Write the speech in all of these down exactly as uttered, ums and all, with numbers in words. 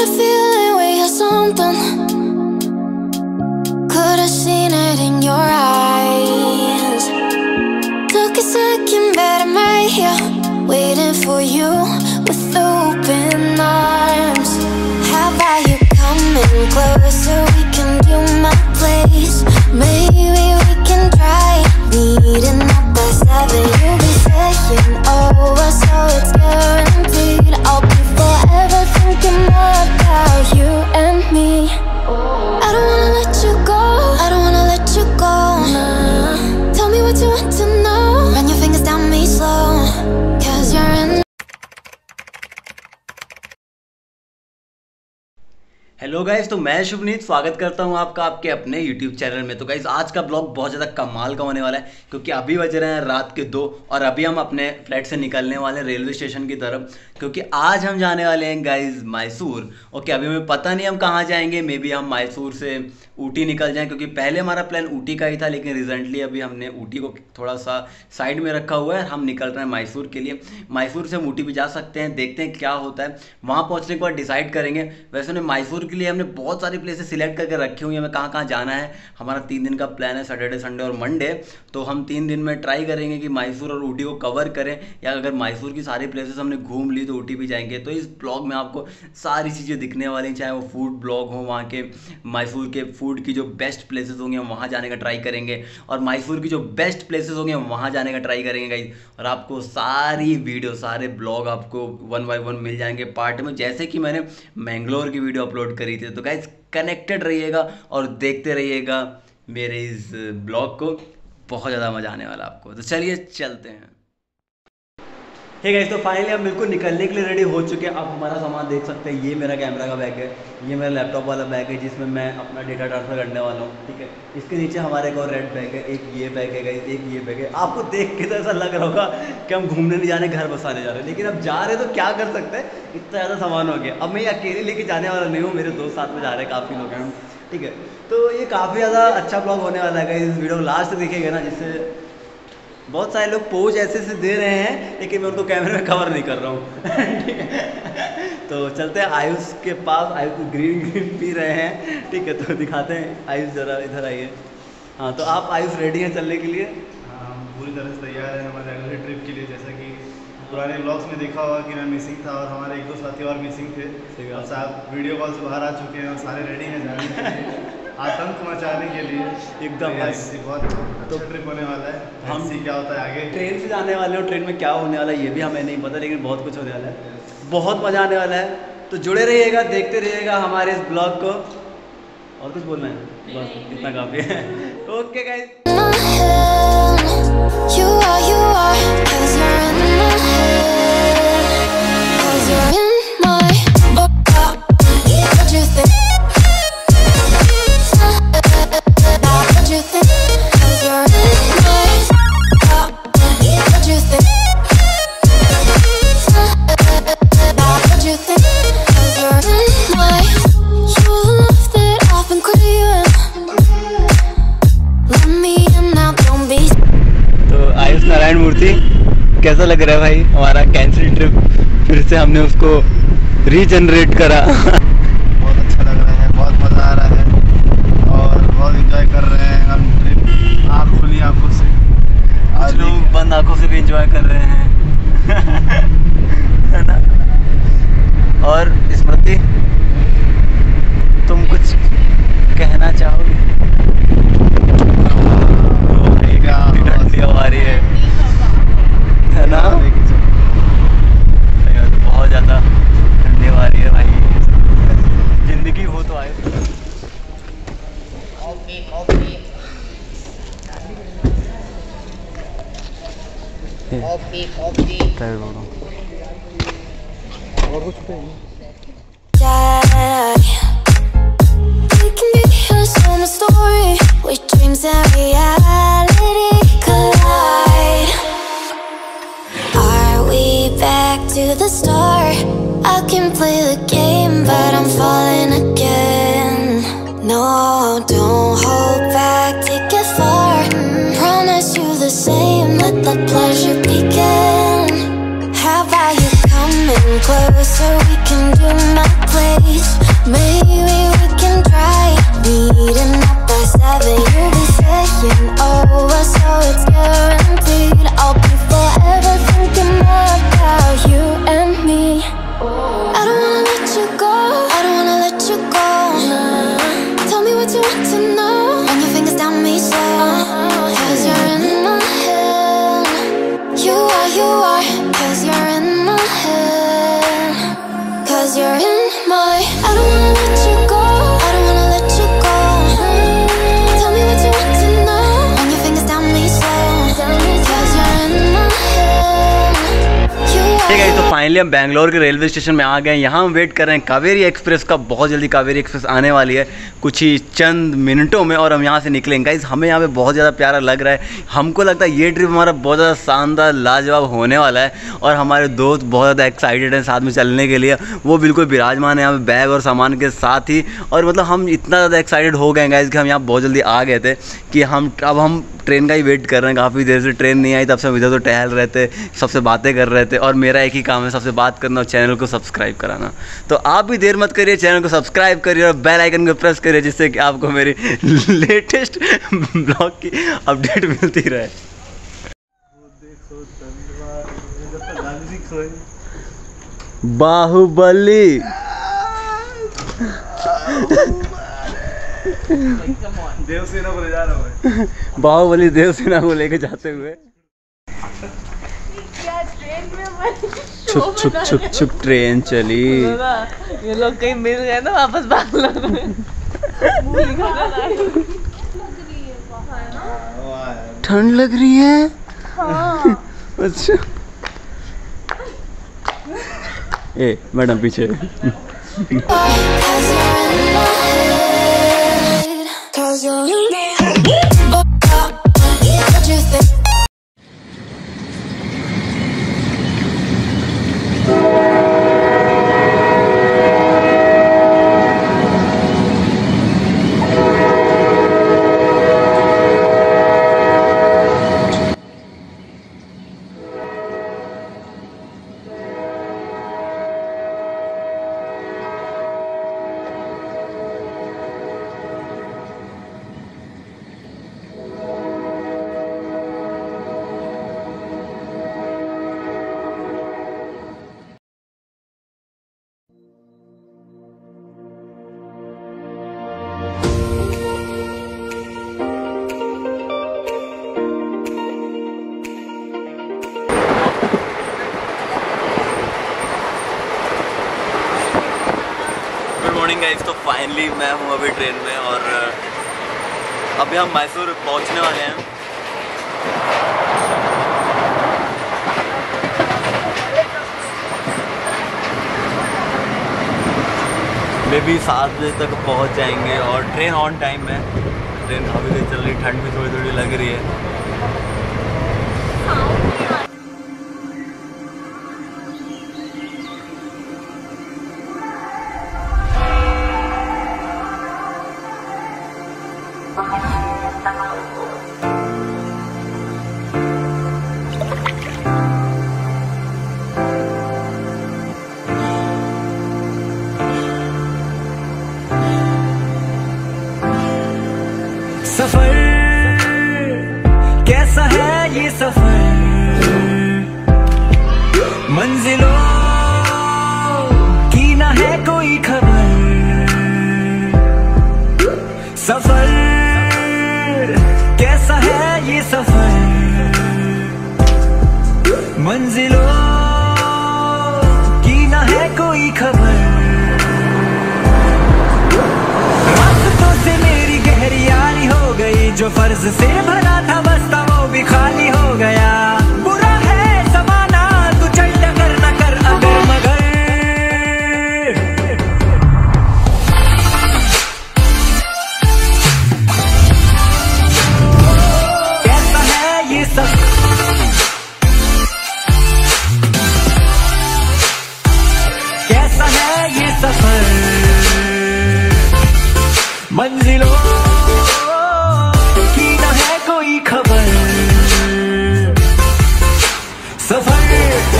got a feeling we had something. Could have seen it in your eyes. Took a second, but I'm right here, waiting for you with open arms. How about you coming closer? We can do my place. Maybe we can try meeting up by seven. You'll be saying over, so it's guaranteed. I'll be forever thinking more about you and me. I don't wanna let you go. I don't wanna let you go. Nah. Tell me what you want to know. Run your fingers down me slow. Cause you're in. Hello guys, तो मैं शुभनीत स्वागत करता हूं आपका आपके अपने YouTube channel में। तो गाइज आज का ब्लॉग बहुत ज़्यादा कमाल का होने वाला है क्योंकि अभी बज रहे हैं रात के दो और अभी हम अपने फ्लैट से निकलने वाले हैं रेलवे स्टेशन की तरफ, क्योंकि आज हम जाने वाले हैं गाइज मैसूर। ओके, अभी हमें पता नहीं हम कहाँ जाएंगे, मे बी हम मैसूर से ऊटी निकल जाएँ, क्योंकि पहले हमारा प्लान ऊटी का ही था, लेकिन रिसेंटली अभी हमने ऊटी को थोड़ा सा साइड में रखा हुआ है। हम निकल रहे हैं मैसूर के लिए। मैसूर से हम ऊटी भी जा सकते हैं, देखते हैं क्या होता है। वहाँ पहुँचने के बाद डिसाइड करेंगे। वैसे उन्हें मैसूर के लिए हमने बहुत सारी प्लेसेस सिलेक्ट करके रखी हुई हैं, हमें कहाँ कहाँ जाना है। हमारा तीन दिन का प्लान है, सैटरडे संडे और मंडे। तो हम तीन दिन में ट्राई करेंगे कि मैसूर और ऊटी को कवर करें, या अगर मैसूर की सारी प्लेसेस हमने घूम ली तो ऊटी भी जाएंगे। तो इस ब्लॉग में आपको सारी चीज़ें दिखने वाली हैं, चाहे वो फूड ब्लॉग हो, वहाँ के मैसूर के फूड की जो बेस्ट प्लेसेस होंगे हम वहाँ जाने का ट्राई करेंगे, और मैसूर की जो बेस्ट प्लेसेस होंगे हम वहाँ जाने का ट्राई करेंगे गाइज। और आपको सारी वीडियो सारे ब्लॉग आपको वन बाई वन मिल जाएंगे पार्ट में, जैसे कि मैंने मैंगलोर की वीडियो अपलोड करी थी। तो गाइज कनेक्टेड रहिएगा और देखते रहिएगा मेरे इस ब्लॉग को, बहुत ज़्यादा मज़ा आने वाला आपको। तो चलिए चलते हैं। हे गाइस, तो फाइनली हम बिल्कुल निकलने के लिए रेडी हो चुके हैं। आप हमारा सामान देख सकते हैं, ये मेरा कैमरा का बैग है, ये मेरा लैपटॉप वाला बैग है जिसमें मैं अपना डेटा ट्रांसफर करने वाला हूँ, ठीक है। इसके नीचे हमारे एक और रेड बैग है, एक ये बैग है गाइस, एक ये बैग है। आपको देख के तो ऐसा लग रहा होगा कि हम घूमने नहीं जा रहे, घर बसाने जा रहे, लेकिन अब जा रहे तो क्या कर सकते हैं, इतना ज़्यादा सामान हो गया। अब मैं ये अकेले लेके जाने वाला नहीं हूँ, मेरे दोस्त साथ में जा रहे हैं, काफ़ी लोग हैं, ठीक है। तो ये काफ़ी ज़्यादा अच्छा ब्लॉग होने वाला है गाइस, इस वीडियो लास्ट तक देखिएगा ना, जिससे बहुत सारे लोग पोज ऐसे से दे रहे हैं लेकिन मैं उनको कैमरे में कवर नहीं कर रहा हूँ, ठीक है। तो चलते हैं आयुष के पास, आयुष ग्रीन ग्रीन पी रहे हैं, ठीक है। तो दिखाते हैं, आयुष ज़रा इधर आइए। हाँ, तो आप आयुष रेडी हैं चलने के लिए? हाँ, पूरी तरह से तैयार है हमारे अगले ट्रिप के लिए। जैसा कि पुराने ब्लॉग्स में देखा होगा कि मैं मिसिंग था और हमारे एक दो साथी और मिसिंग थे, और साहब वीडियो कॉल से बाहर आ चुके हैं और सारे रेडी हैं जाने के लिए, आतंक मचाने के लिए एकदम। बहुत तो ट्रिप होने वाला है, हम सी क्या होता है आगे। ट्रेन से जाने वाले हो, ट्रेन में क्या होने वाला है ये भी हमें नहीं पता, लेकिन बहुत कुछ होने वाला है, बहुत मज़ा आने वाला है। तो जुड़े रहिएगा, देखते रहिएगा हमारे इस ब्लॉग को। और कुछ बोलना है? बस इतना काफ़ी है। ओके गाइस, कैसा लग रहा है भाई हमारा कैंसिल ट्रिप? फिर से हमने उसको रीजनरेट करा। बहुत अच्छा लग रहा है, बहुत मज़ा आ रहा है और बहुत एंजॉय कर रहे हैं हम ट्रिप। आँख खुली आँखों से, आज लोग बंद आँखों से भी एंजॉय कर रहे हैं। और स्मृति, तुम कुछ कहना चाहोगे? आ रही है है ना, बहुत ज़्यादा ठंडी वाली है भाई, जिंदगी हो तो आए। और कुछ to the start, I can play the game, but I'm falling again. No, don't hold back, take it far. Promise you the same, let the pleasure begin. How about you coming closer? We can do my place. Maybe we can try beating up by seven. You'll be saying over, so it's guaranteed. I'll be forever thinking about you and me. I don't wanna let you go. I don't wanna let you go. Nah. Tell me what you want to know. Run your fingers down me slow. Uh-huh. 'Cause you're in my head. You are, you are. 'Cause you're in my head. 'Cause you're in. I don't wanna let you go. I don't wanna let you go. Tell me what you want to know. Run your fingers down me slow. 'Cause you're in my head. Hey guys, तो finally हम बैंगलोर के railway station में आ गए हैं। यहाँ हम wait कर रहे हैं कावेरी एक्सप्रेस का। बहुत जल्दी कावेरी एक्सप्रेस आने वाली है कुछ ही चंद मिनटों में और हम यहाँ से निकलेंगे। गाइज हमें यहाँ पे बहुत ज़्यादा प्यारा लग रहा है। हमको लगता है ये ट्रिप हमारा बहुत ज़्यादा शानदार लाजवाब होने वाला है और हमारे दोस्त बहुत ज़्यादा एक्साइटेड हैं साथ में चलने के लिए। वो बिल्कुल विराजमान है यहाँ पे बैग और सामान के साथ ही। और मतलब हम इतना ज़्यादा एक्साइटेड हो गए गाइज कि हम यहाँ बहुत जल्दी आ गए थे कि हम अब हम ट्रेन का ही वेट कर रहे हैं। काफ़ी देर से ट्रेन नहीं आई, तब से हम इधर तो टहल रहे थे, सबसे बातें कर रहे थे। और मेरा एक ही काम है, सबसे बात करना और चैनल को सब्सक्राइब कराना। तो आप भी देर मत करिए, चैनल को सब्सक्राइब करिए और बेल आइकन को प्रेस करिए जिससे कि आपको मेरी लेटेस्ट ब्लॉग की अपडेट मिलती रहे। बाहुबली देवसेना को ले जा रहा है। बाहुबली देवसेना को लेके जाते हुए छुप छुप छुप छुप ट्रेन चली। ये लोग कहीं मिल गए ना वापस बैंगलोर में। ठंड लग रही है। हाँ। अच्छा ए मैडम पीछे। तो फाइनली मैं हूँ अभी ट्रेन में और अभी हम मैसूर पहुँचने वाले हैं। मे बी सात बजे तक पहुँच जाएंगे और ट्रेन ऑन टाइम है। ट्रेन अभी तक चल रही, ठंड भी थोड़ी थोड़ी लग रही है। सफर कैसा है ये सफर, मंजिलों की ना है कोई खबर। सफर कैसा है ये सफर, मंजिलों की ना है कोई खबर। रास्तों से मेरी गहरी यारी हो गई, जो फर्ज से भरा था बस्ता वो भी खाली हो गया। बुरा है जमाना, तू चल टकर न कर अगर मगर। कैसा है ये सब, कैसा है ये सफर, मंजिलों सफर।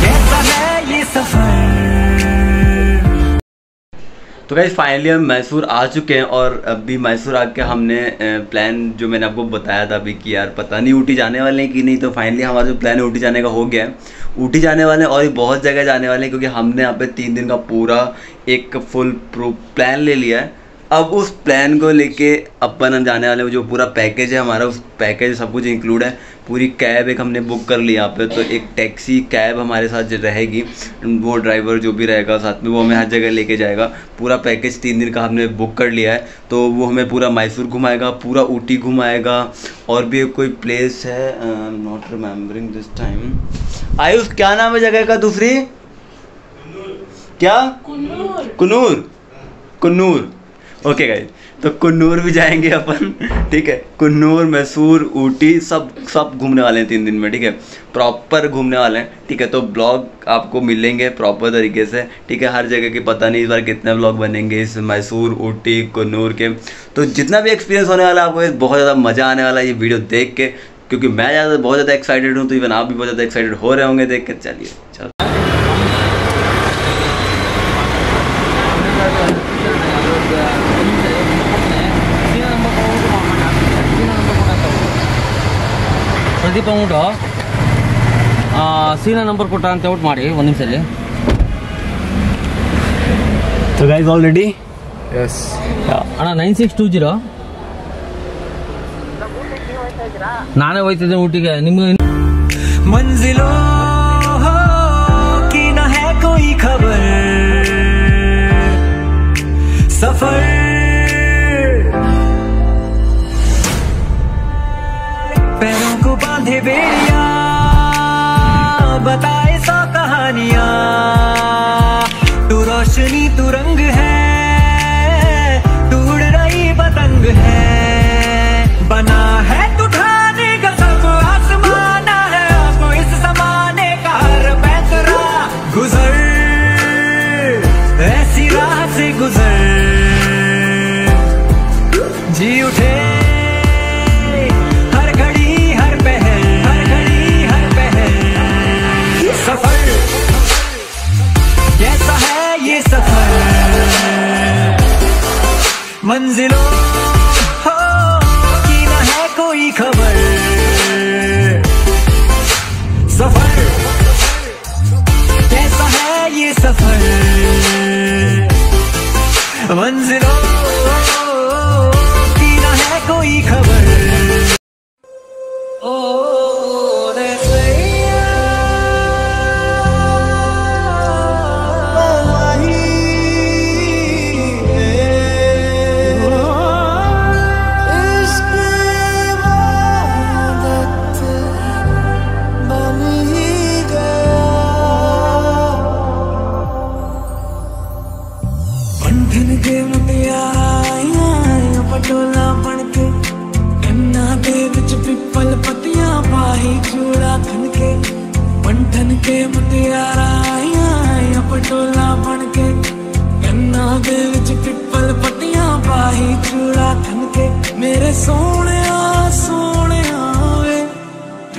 कैसा है ये सफर। तो गाइस फाइनली हम मैसूर आ चुके हैं और अभी मैसूर आके हमने प्लान जो मैंने आपको बताया था अभी कि यार पता नहीं ऊटी जाने वाले हैं कि नहीं, तो फाइनली हमारा जो प्लान है ऊटी जाने का हो गया है। ऊटी जाने वाले हैं और बहुत जगह जाने वाले हैं क्योंकि हमने यहाँ पे तीन दिन का पूरा एक फुल प्रूफ प्लान ले लिया है। अब उस प्लान को लेके अपन हम जाने वाले हैं, जो पूरा पैकेज है हमारा, उस पैकेज सब कुछ इंक्लूड है। पूरी कैब एक हमने बुक कर ली यहाँ पे, तो एक टैक्सी कैब हमारे साथ रहेगी, वो ड्राइवर जो भी रहेगा साथ में वो हमें हर जगह लेके जाएगा। पूरा पैकेज तीन दिन का हमने बुक कर लिया है, तो वो हमें पूरा मैसूर घुमाएगा, पूरा ऊटी घुमाएगा। और भी कोई प्लेस है, not remembering this time. Ayush क्या नाम है जगह का दूसरी? क्या? कूनूर। कूनूर, ओके गाइस, तो कूनूर भी जाएंगे अपन, ठीक है। कूनूर, मैसूर, ऊटी सब सब घूमने वाले हैं तीन दिन में, ठीक है। प्रॉपर घूमने वाले हैं, ठीक है। तो ब्लॉग आपको मिलेंगे प्रॉपर तरीके से, ठीक है। हर जगह के पता नहीं इस बार कितने ब्लॉग बनेंगे इस मैसूर, ऊटी, कूनूर के। तो जितना भी एक्सपीरियंस होने वाला है आपको, बहुत ज़्यादा मज़ा आने वाला है ये वीडियो देख के, क्योंकि मैं ज़्यादा बहुत ज़्यादा एक्साइटेड हूँ, तो इवन आप भी बहुत ज़्यादा एक्साइटेड हो रहे होंगे देख के। चलिए चलो ಪಾಯಿಂಟ್ ಸೀನಾ ನಂಬರ್ ಕೊಟ್ಟ ಅಂತ ಔಟ್ ಮಾಡಿ ಒಂದು ನಿಮಿಷದಲ್ಲಿ ಸೋ ಗೈಸ್ ಆಲ್ರೆಡಿ ಎಸ್ ಅಣ್ಣ ನೈನ್ ಸಿಕ್ಸ್ ಟೂ ಝೀರೋ ನಾನೇ ಹೋಗ್ತಿದ್ದೆ ಊಟಿಗೆ ನಿಮಗೆ ಮಂಜಿಲೋ ಕಿ ನಾ ಹೈ ಕೋಯಿ ಖಬರ್ ಸಫರ್ बांधे बेड़िया बताए सौ कहानियां, तू रोशनी तू रंग है, तू उड़ रही पतंग है, बना है तू ढाने का सब आसमाना है, आपको इस जमाने का हर पैतरा गुजर, ऐसी राह से गुजर, जी उठे मंजिलों की न है कोई खबर सफर कैसा है ये सफर मंजिलों की न है कोई खबर। सोने वे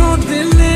हो दिल